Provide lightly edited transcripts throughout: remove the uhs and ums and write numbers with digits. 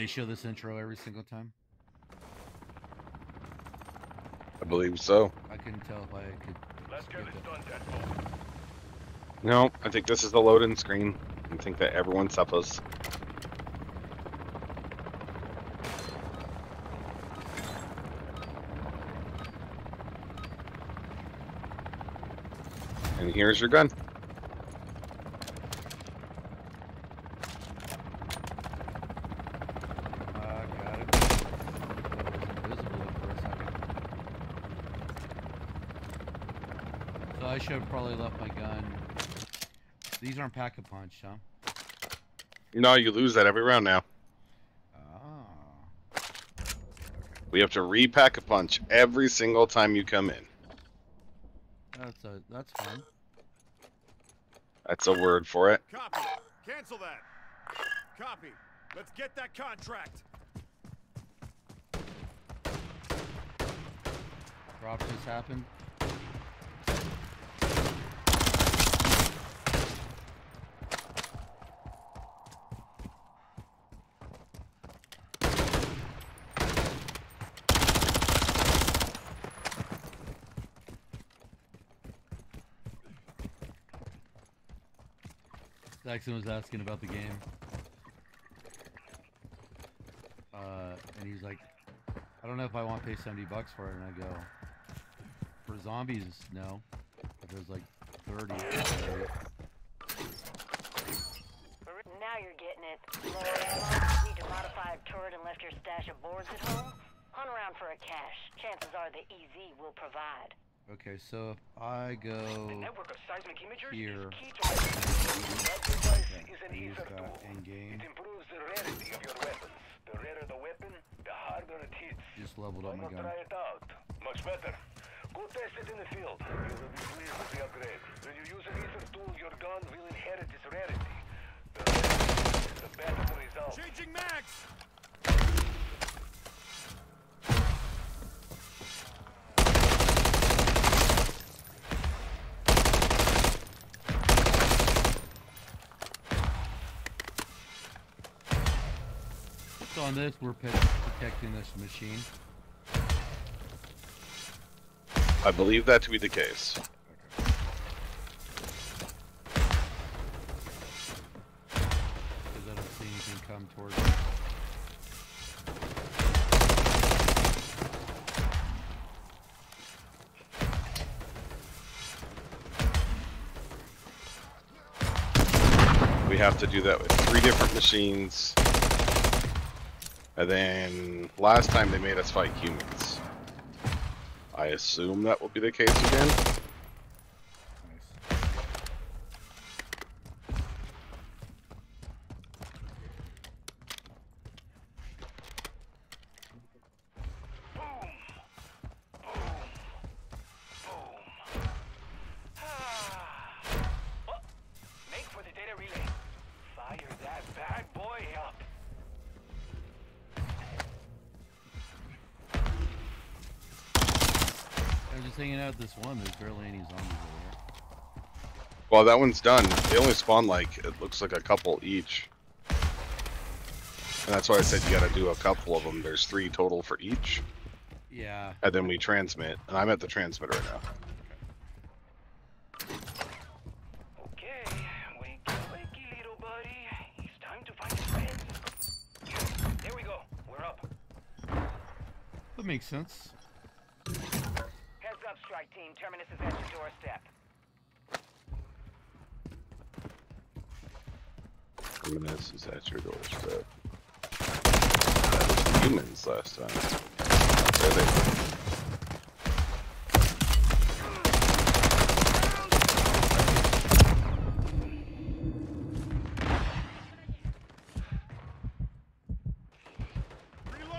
they show this intro every single time? I believe so. I couldn't tell if I could. Let's get this done, Deadpool. No, I think this is the load-in screen. I think that everyone suffers. And here's your gun. I should have probably left my gun. These aren't Pack-a-Punch, huh? No, you lose that every round now. Oh. We have to repack a punch every single time you come in. That's fun. That's a word for it. Copy. Cancel that. Copy. Let's get that contract. Rob just happened. Jackson was asking about the game, and he's like, I don't know if I want to pay $70 for it, and I go, for Zombies, no, but there's like 30. Now you're getting it. Lower need to modify a turret and left your stash of boards at home? Hunt around for a cache. Chances are the EZ will provide. Okay, so if I go the network of seismic imagers here, that device is an ether tool. It improves the rarity of your weapons. The rarer the weapon, the harder it hits. Just leveled up my gun. Try it out. Much better. Go test it in the field. You will be pleased with the upgrade. When you use an ether tool, your gun will inherit its rarity. The rarer is the better the result. Changing max! On this, we're protecting this machine. I believe that to be the case. Okay. Because I don't see anything come towards me. We have to do that with 3 different machines. And then, last time they made us fight humans. I assume that will be the case again. Nice. Boom! Boom! Boom! Ah. Oh, make for the data relay. Fire that bad boy up. I'm just hanging out this one. There's barely any zombies over here. Well, that one's done. They only spawn like, it looks like a couple each. And that's why I said you gotta do a couple of them. There's 3 total for each. Yeah. And then we transmit. And I'm at the transmitter right now. That makes sense. Heads up, strike team. Terminus is at your doorstep. Terminus is at your doorstep. That was the humans last time. There they go.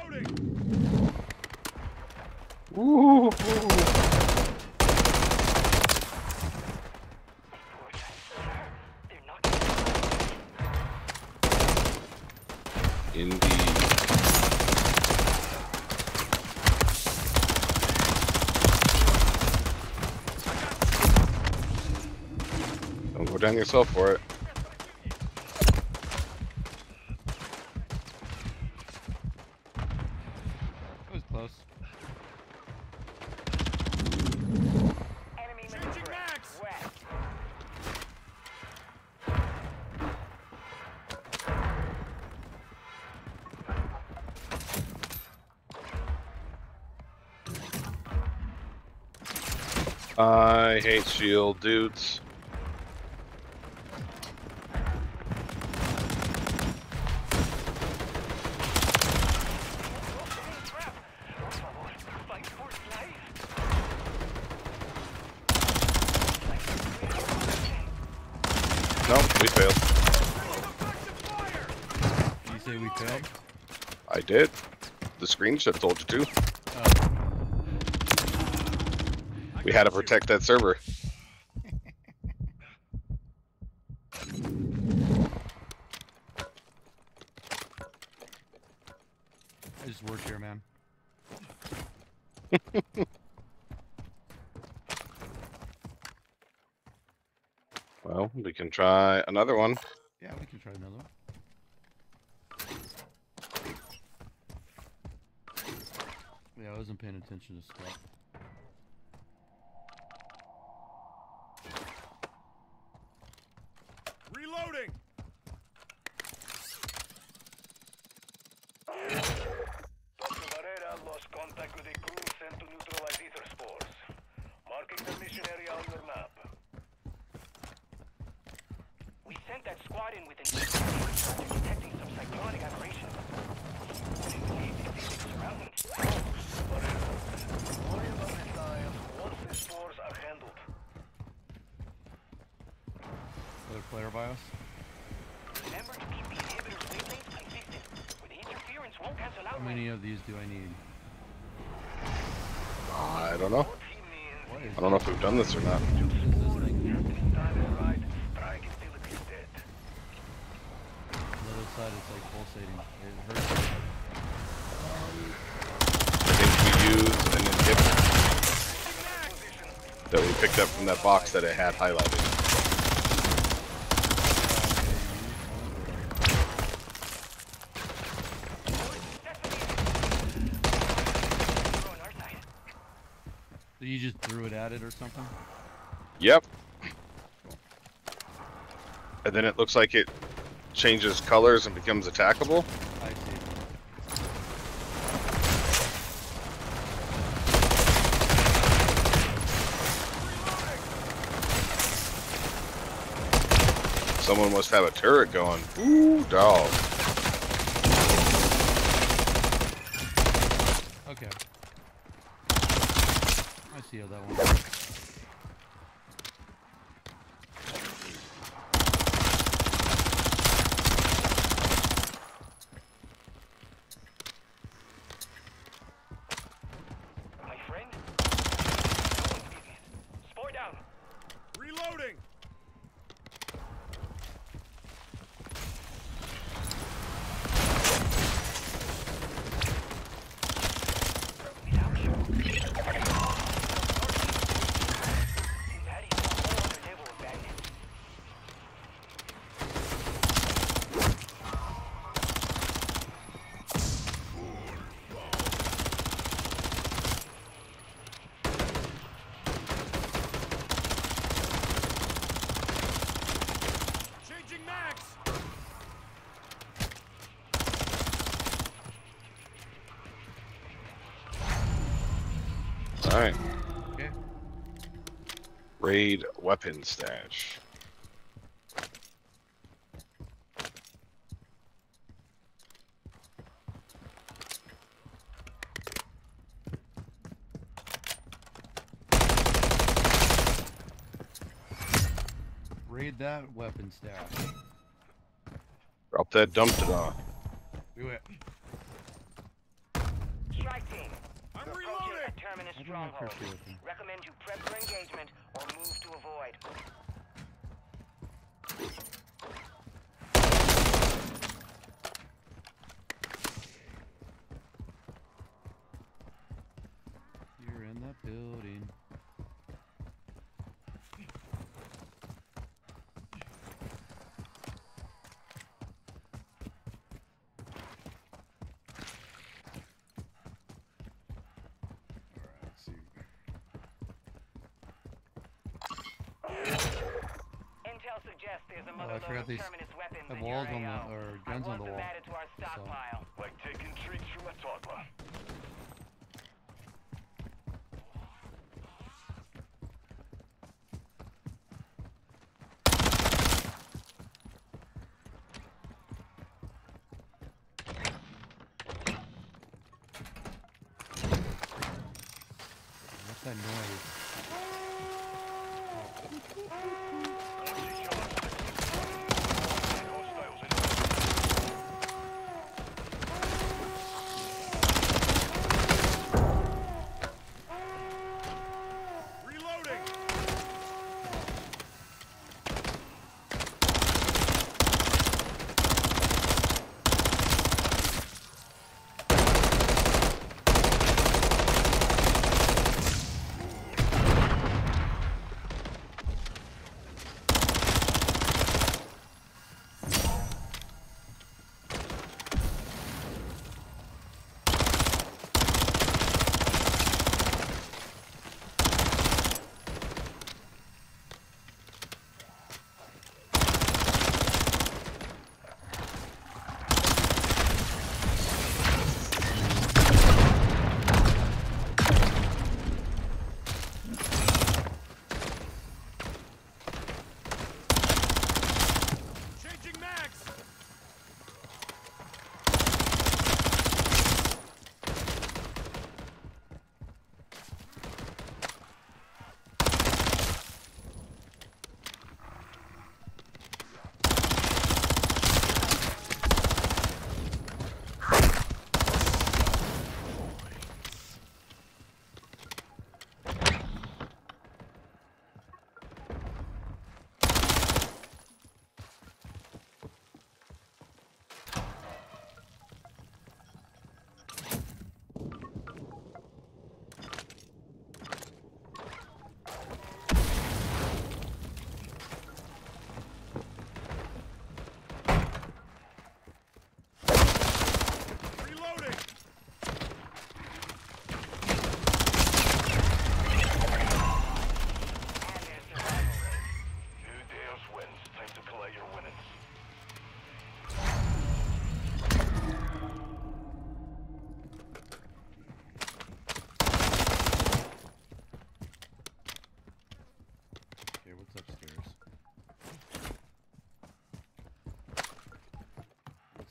Reloading! Ooh, ooh. Indeed. Don't go down yourself for it. I hate S.H.I.E.L.D. dudes. No, we failed. Did you say we failed? I did. The screen should have told you to. We had to protect that server. I just work here, man. Well, we can try another one. Yeah, we can try another one. Yeah, I wasn't paying attention to stuff. Reloading. Lost contact with a crew sent to neutralize ether spores. Marking the mission area on your map. We sent that squad in with an ether detecting some cyclonic aberrations. Player BIOS. Remember to keep the inhibitor's wavelength consistent. With interference won't cancel out. How many of these do I need? I don't know. I don't know if we've done this or not. The other side is like pulsating. It hurts. I think we used an inhibitor that we picked up from that box that it had highlighted. You just threw it at it or something? Yep. And then it looks like it changes colors and becomes attackable. I see. Someone must have a turret going. Ooh, dog. Okay. I see how that one works. My friend? Spore down! Reloading! Alright. Okay. Raid weapon stash. Raid that weapon stash. Drop that dump it on. Do it. Strike team. I'm reloading. Terminus stronghold. Recommend you prep for engagement or move to avoid. You're in that building. Oh, I forgot these have walls on the, or guns on the wall. So. Like taking treats from a toddler. that noise? Reloading.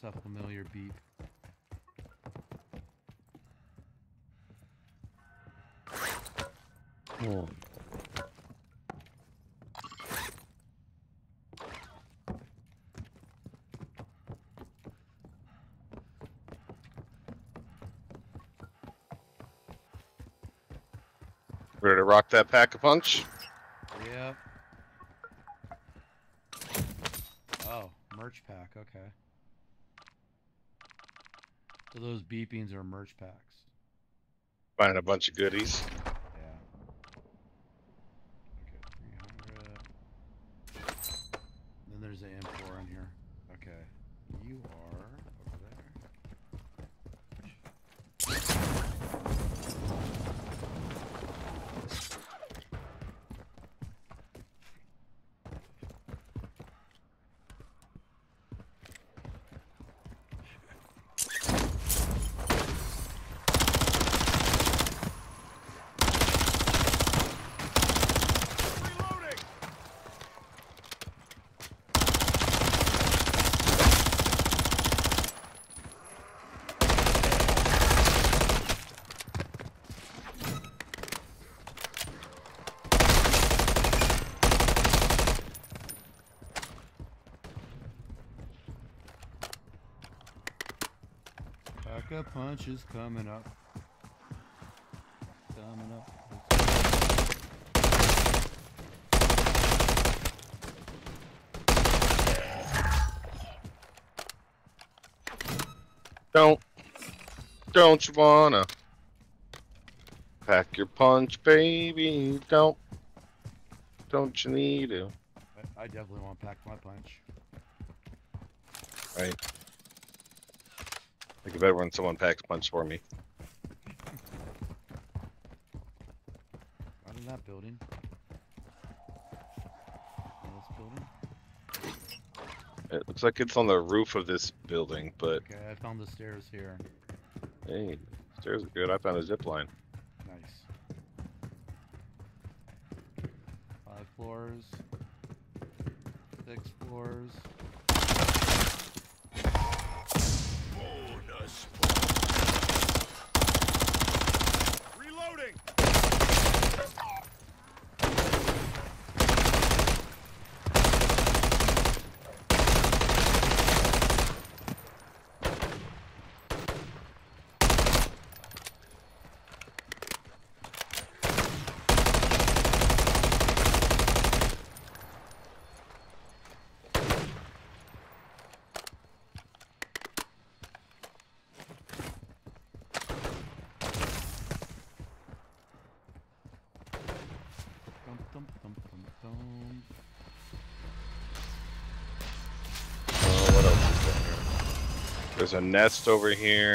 That's a familiar beat. Oh. Ready to rock that Pack-a-Punch? Yep. Oh, merch pack, okay. So those beepings are merch packs. Finding a bunch of goodies. Yeah. Okay, 300. Then there's an M4 in here. Okay. You are over Pack-a-Punch is coming up. Coming up. Don't you wanna pack your punch, baby? Don't you need to? I definitely want to pack my punch. Right. I think I better when someone packs a punch for me. Not in that building. In this building. It looks like it's on the roof of this building, but. Okay, I found the stairs here. Hey, the stairs are good. I found a zip line. Nice. 5 floors. 6 floors. Reloading! There's a nest over here.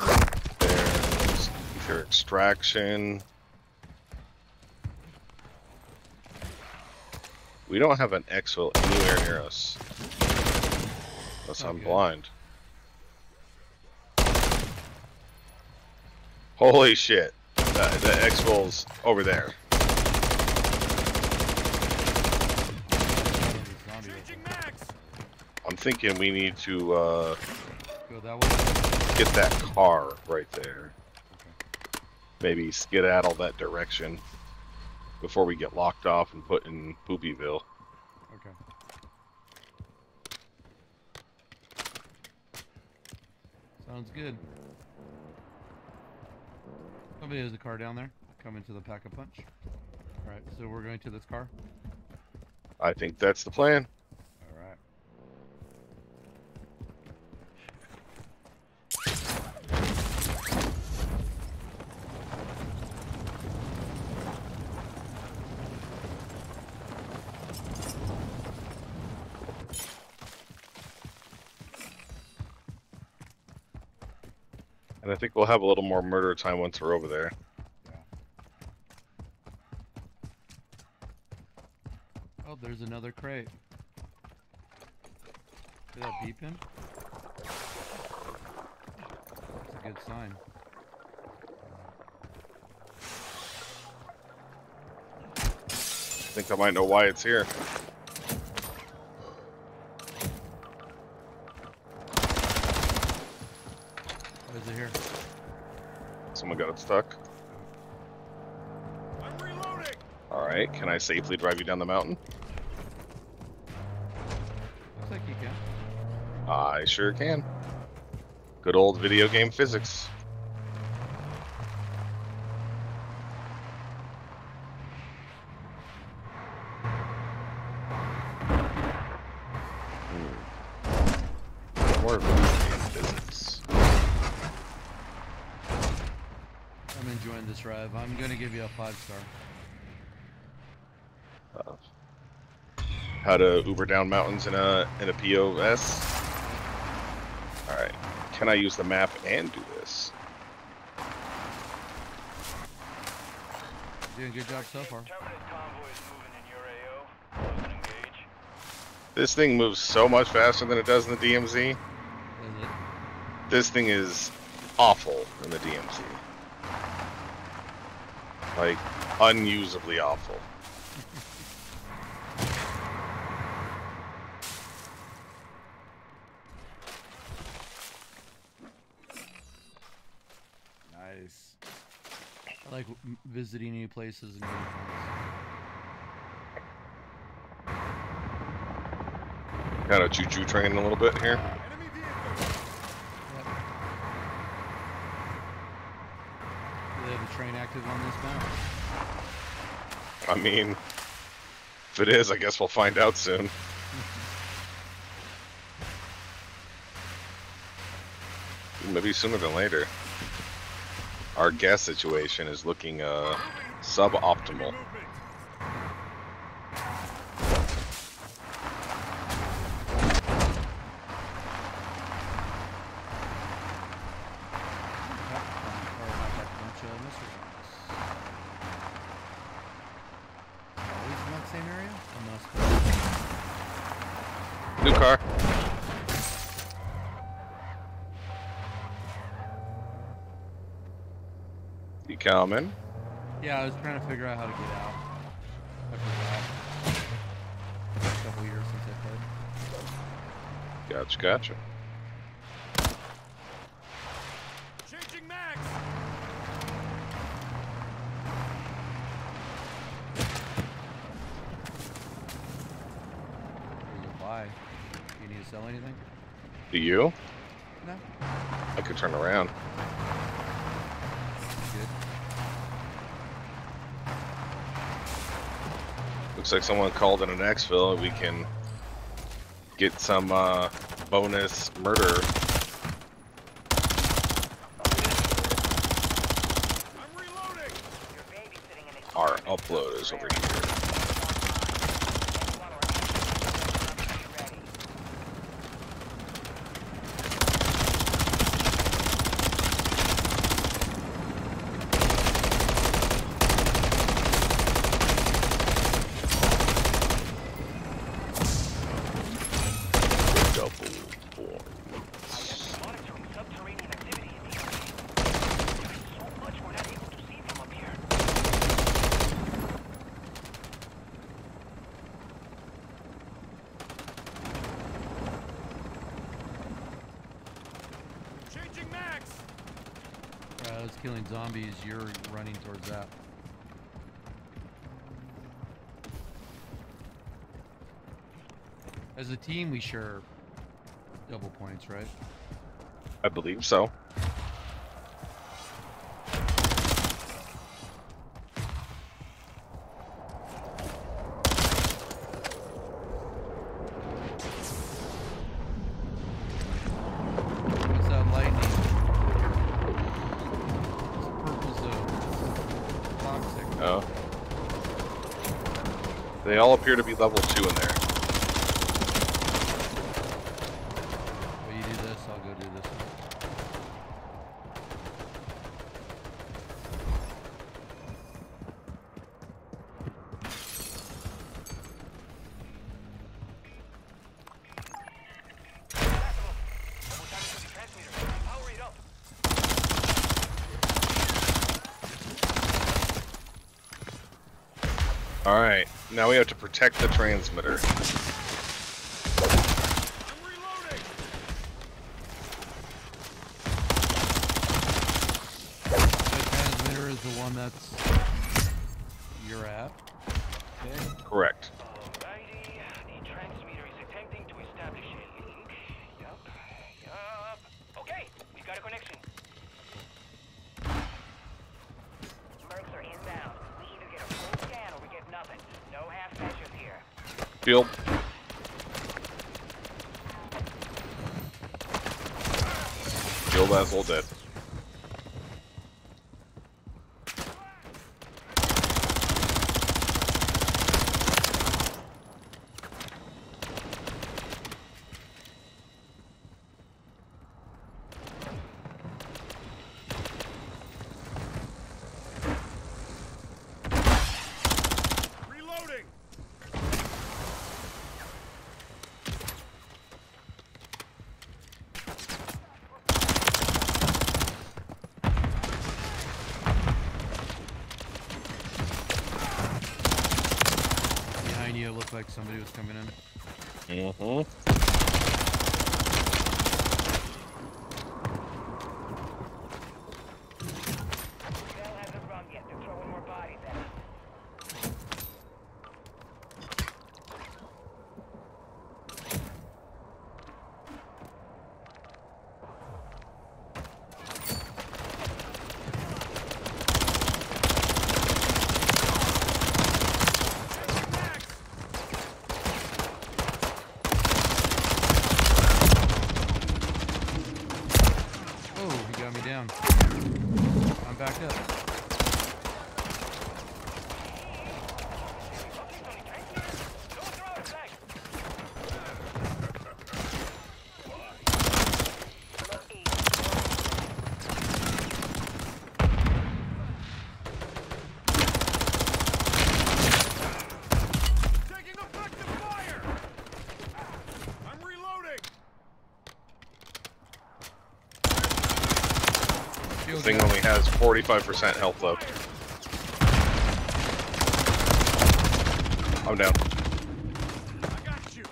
There's ether extraction. We don't have an exfil anywhere near us. Unless I'm blind. Holy shit. The exfil's over there. I'm thinking we need to get that car right there. Okay. Maybe skedaddle that direction before we get locked off and put in Poopyville. Okay. Sounds good. Somebody has a car down there. Coming to the Pack-a-Punch. Alright, so we're going to this car? I think that's the plan. Alright. And I think we'll have a little more murder time once we're over there. Yeah. Oh, there's another crate. See that beeping? That's a good sign. I think I might know why it's here. Someone got it stuck. I'm reloading. All right, can I safely drive you down the mountain? Looks like you can. I sure can. Good old video game physics. I'm gonna give you a 5-star. How to Uber down mountains in a POS? All right. Can I use the map and do this? Doing a good job so far. This thing moves so much faster than it does in the DMZ. Is it? This thing is awful in the DMZ. Like, unusably awful. Nice. I like visiting new places and new things. Kind of choo-choo train a little bit here. Train active on this map? I mean, if it is, I guess we'll find out soon. Maybe sooner than later. Our gas situation is looking suboptimal. Coming. Yeah, I was trying to figure out how to get out. I forgot. It's been a couple years since I played. Gotcha, gotcha. Changing max. What do you buy? Do you need to sell anything? Do you? No. I could turn around. Looks like someone called in an exfil. We can get some bonus murder. I'm reloading. Our upload is over here. was killing zombies, you're running towards that. As a team, we share double points, right? I believe so. They all appear to be level 2 in there. Well, you do this, I'll go do this one. All right. Now we have to protect the transmitter. The transmitter is the one that's you're at. Okay. Correct. Alrighty, the transmitter is attempting to establish a link. Yup, yup. Okay, we got a connection. Mercs are inbound. We either get a full scan or we get nothing. No half measures here. Field. Field asshole dead. Like somebody was coming in. This thing only has 45% health left. I'm down. I got you.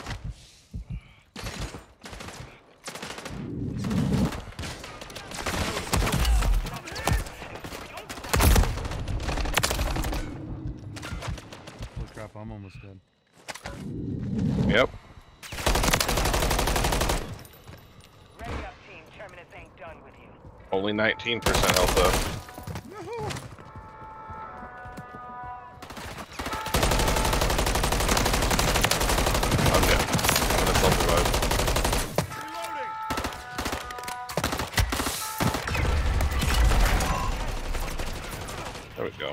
Holy crap, I'm almost dead. Yep. Only 19% health though. I'm dead. I'm gonna self-revive. There we go.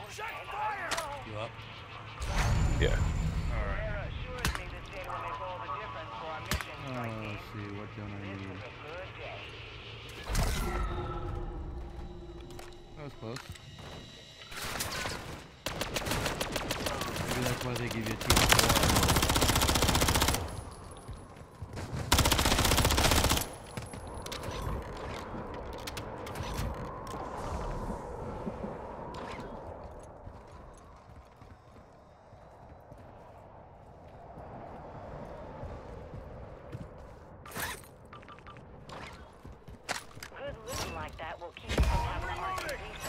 You up? Yeah. Alright. Let's see, what gun I need? That was close. Maybe that's why they give you a team of four. Good looking like that will keep you from having a hard time.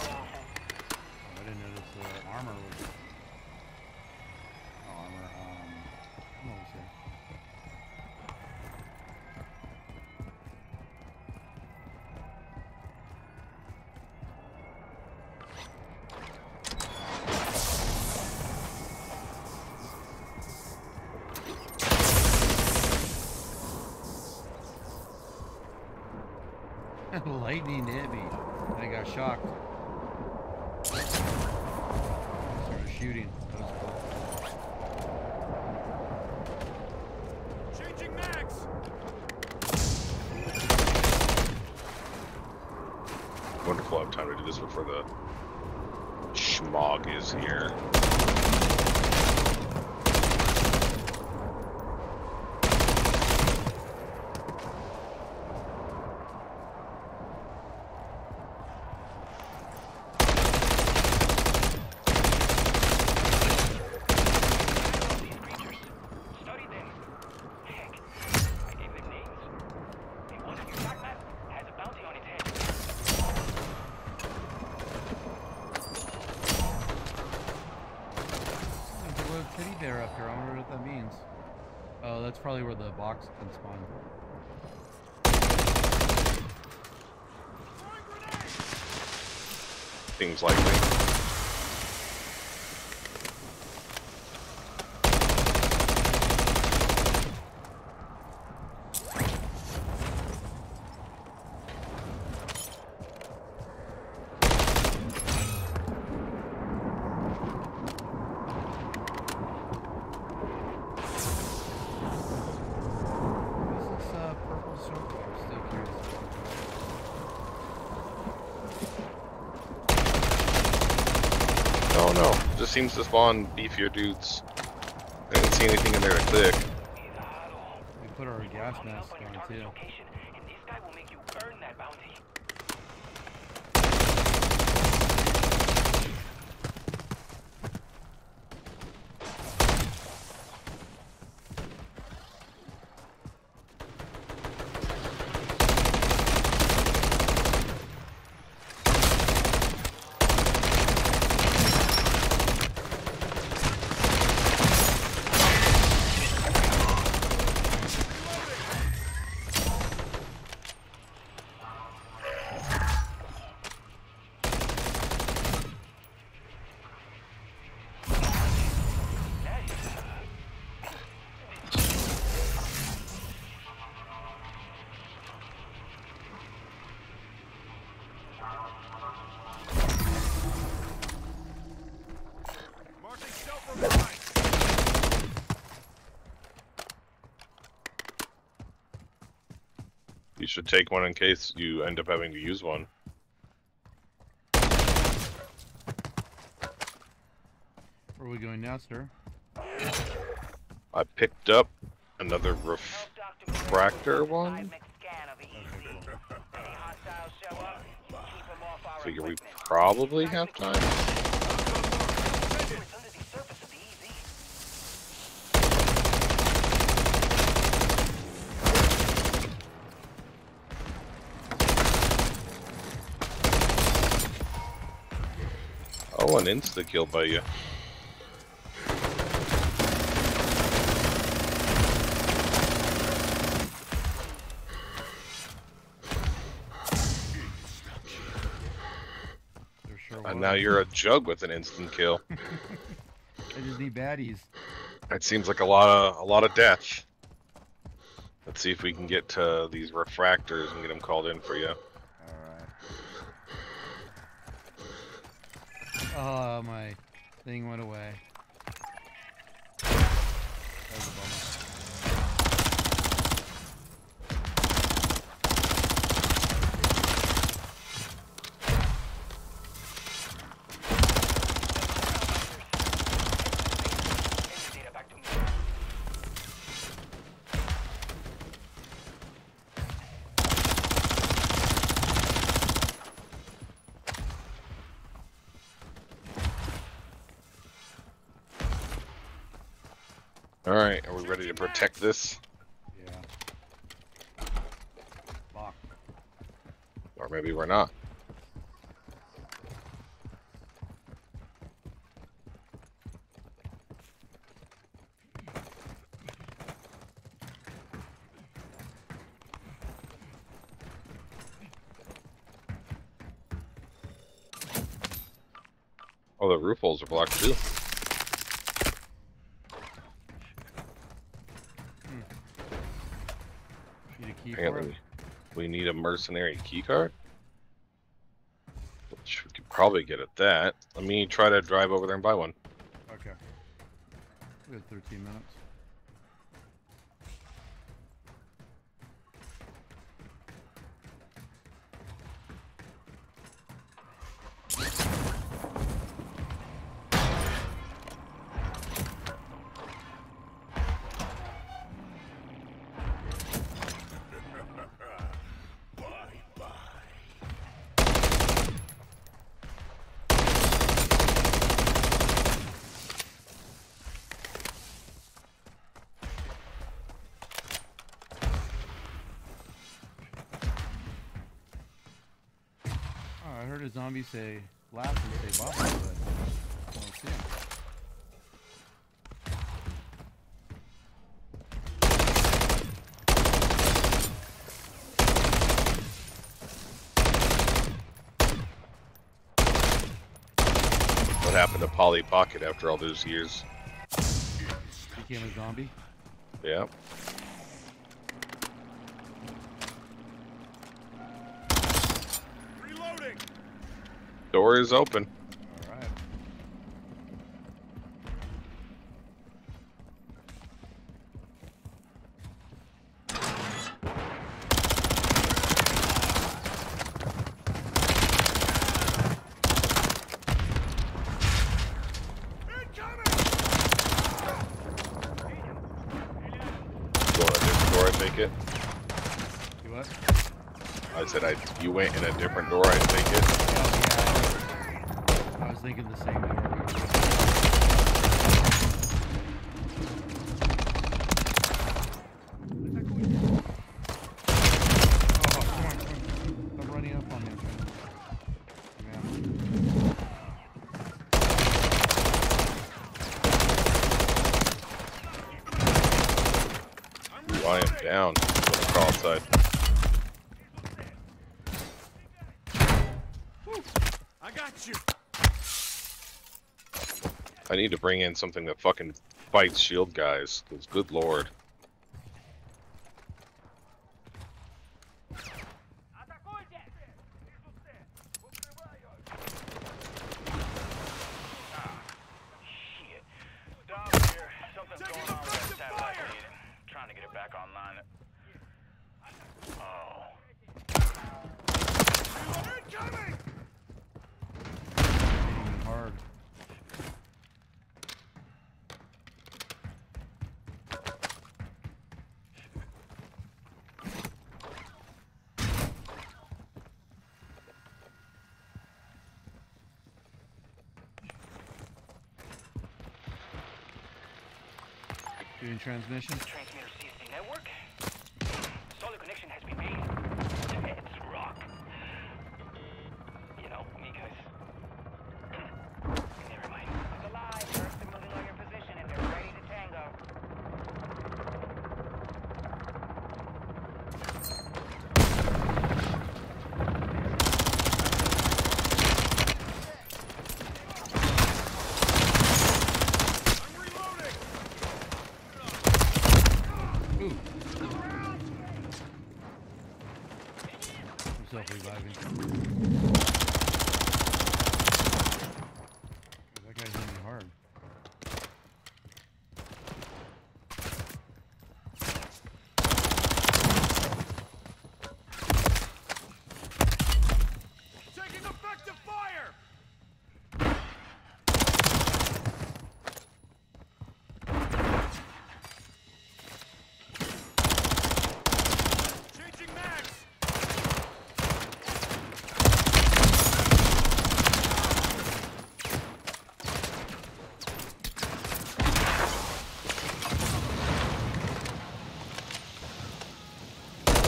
lightning hit me. I got shocked. I started shooting. That was cool. Changing mags. Wonderful. I have time to do this before the schmog is here. Probably where the box can spawn. Things like seems to spawn beefier dudes. I didn't see anything in there to click. We put our gas mask on too. You should take one in case you end up having to use one. Where are we going now, sir? I picked up another refractor one. Figure we probably have time. An insta kill by you. And now you're a jug with an instant kill. I just need baddies. That seems like a lot of death. Let's see if we can get to these refractors and get them called in for you. Oh, my thing went away. That was a Alright, are we ready to protect this? Yeah. Lock. Or maybe we're not. Oh, the roof holes are blocked too. Apparently, we need a mercenary keycard. which we could probably get at that. Let me try to drive over there and buy one. Okay. We had 13 minutes. Zombies say laugh and say bop, but I don't see him. What happened to Polly Pocket after all those years? He became a zombie? Yeah. Door is open. All right. Going a different door, I take it. You what? I said you went in a different door, I take it. I was thinking the same thing. Oh, come on, come on. I'm running up on him. Yeah. I am down. Crawl outside. I got you. I need to bring in something that fucking fights shield guys, because good lord. Doing transmission. Transmitter sees the network. Solid connection has been made. It's rock. You know, me guys. Never mind. It's alive. They're moving on your position and they're ready to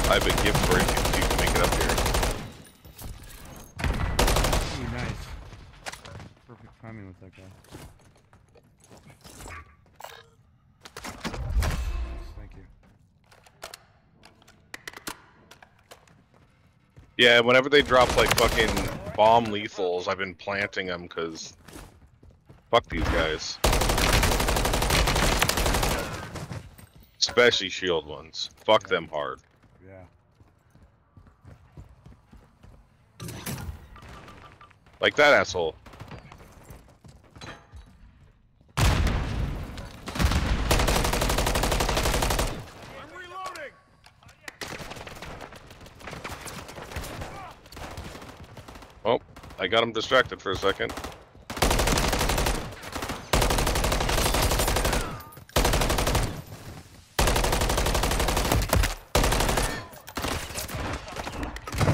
I have a gift for you if you can make it up here. Ooh, nice. Perfect timing with that guy. Nice, thank you. Yeah, whenever they drop like fucking bomb lethals, I've been planting them because fuck these guys. Especially shield ones. Fuck them hard. Yeah. Like that asshole. Oh, I got him distracted for a second.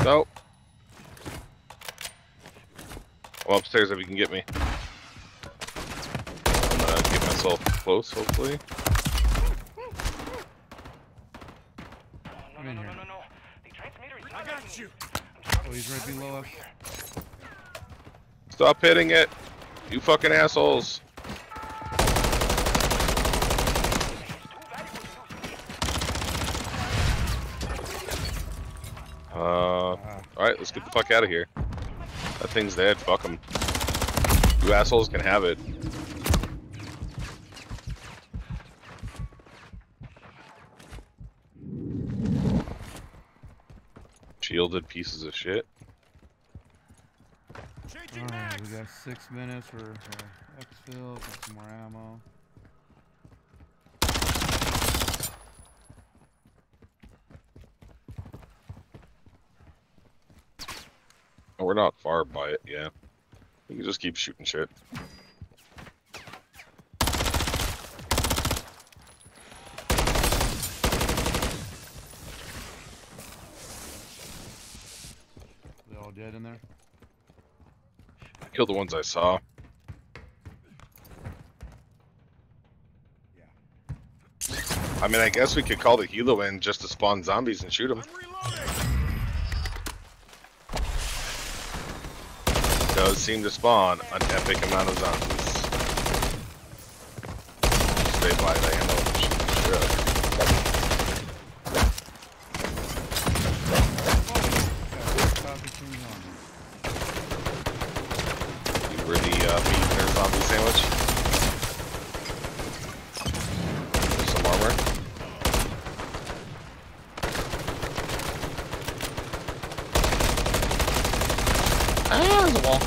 No. I'm upstairs if you can get me. I'm gonna get myself close, hopefully. I'm in here. The transmitter is not on you. Oh, he's right below us. Stop hitting it, you fucking assholes. Alright, let's get the fuck out of here. That thing's dead, fuck them. You assholes can have it. Shielded pieces of shit. Alright, we got 6 minutes for exfil, for some more ammo. Oh, we're not far by it, yeah. We can just keep shooting shit. They all dead in there? I killed the ones I saw. Yeah. I mean, I guess we could call the helo in just to spawn zombies and shoot them. Does seem to spawn an epic amount of zombies. Stay by the handle and shoot the truck. You were the meat in their zombie sandwich? There's some armor. Ah, there's a wall.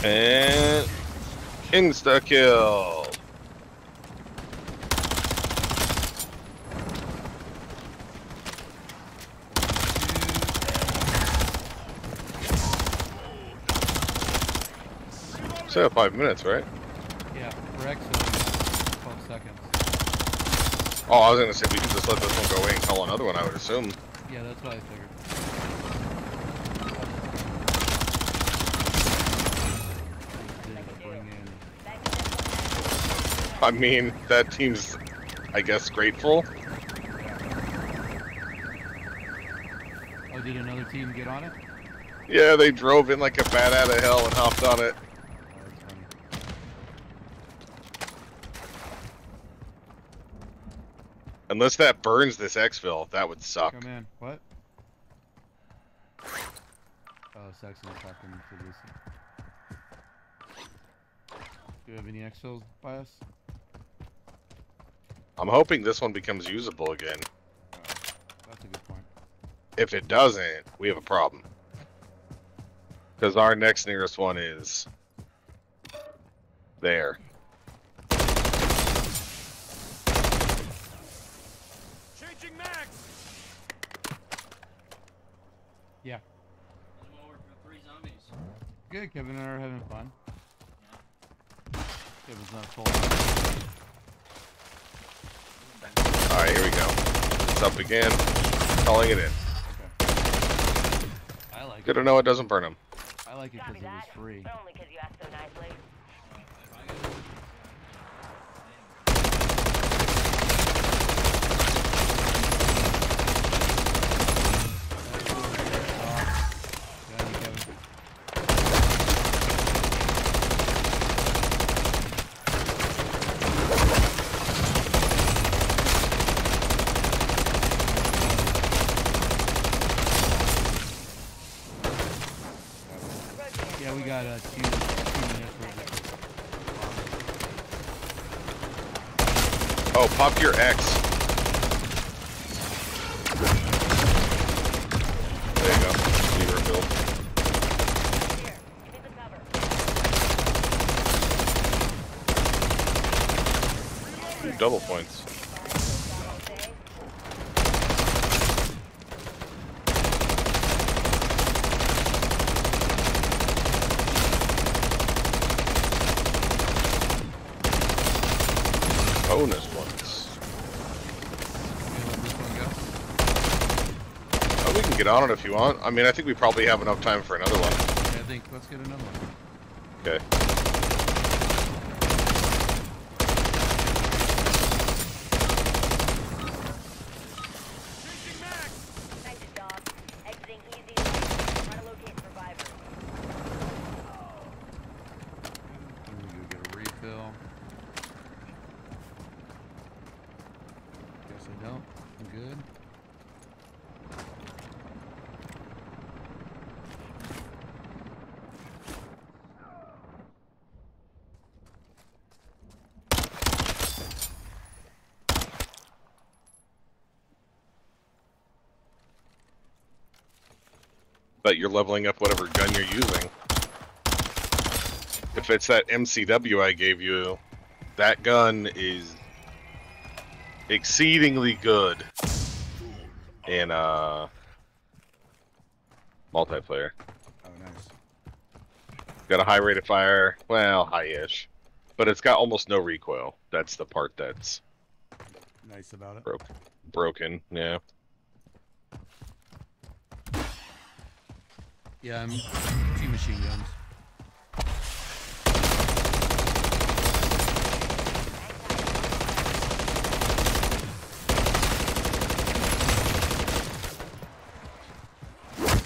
And insta kill. Still 5 minutes, right? Yeah, for exfil 12 seconds. Oh, I was gonna say we could just let this one go away and call another one. I would assume. Yeah, that's what I figured. I mean, that team's, I guess, grateful. Oh, did another team get on it? Yeah, they drove in like a bat out of hell and hopped on it. Unless that burns this exfil, that would suck. Come in. What? Oh, sucks in the fucking producer. Do you have any exfils by us? I'm hoping this one becomes usable again. Oh, that's a good point. If it doesn't, we have a problem. Because our next nearest one is... there. Changing max! Yeah. One more for 3 zombies. Good, Kevin and I are having fun. Yeah. Kevin's not full. Alright, here we go. It's up again. Calling it in. Okay. I like it. Good to know it doesn't burn him. I like it because it was free. Only because you asked so nicely. Oh, pop your X. There you go. We rebuild. Here, get the cover. Dude, double points. Bonus ones. Oh, we can get on it if you want. I mean, I think we probably have enough time for another one. Yeah, I think let's get another one. Okay. But you're leveling up whatever gun you're using. If it's that MCW I gave you, that gun is exceedingly good in multiplayer. Oh, nice. Got a high rate of fire. Well, high-ish, but it's got almost no recoil. That's the part that's nice about it. Broken. Yeah. Yeah, I'm two machine guns.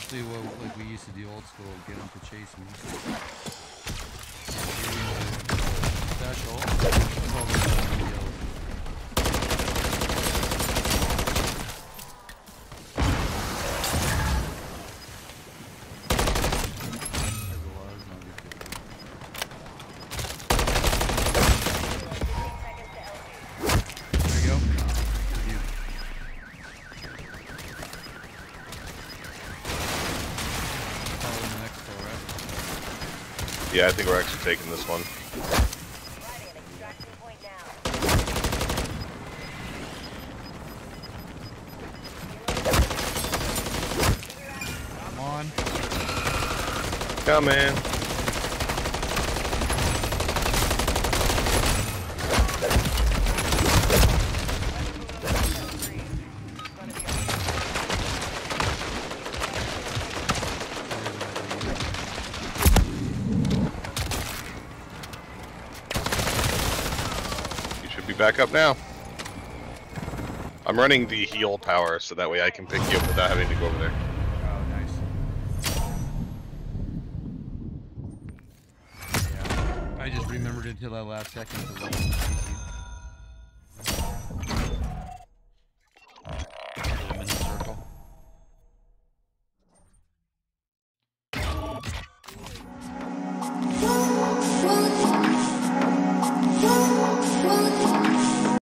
See what like we used to do old school, get them to chase me. Special. Yeah, I think we're actually taking this one. Come on. Come in. Back up now. I'm running the heal power so that way I can pick you up without having to go over there. Oh, nice. Yeah. I just remembered until that last second.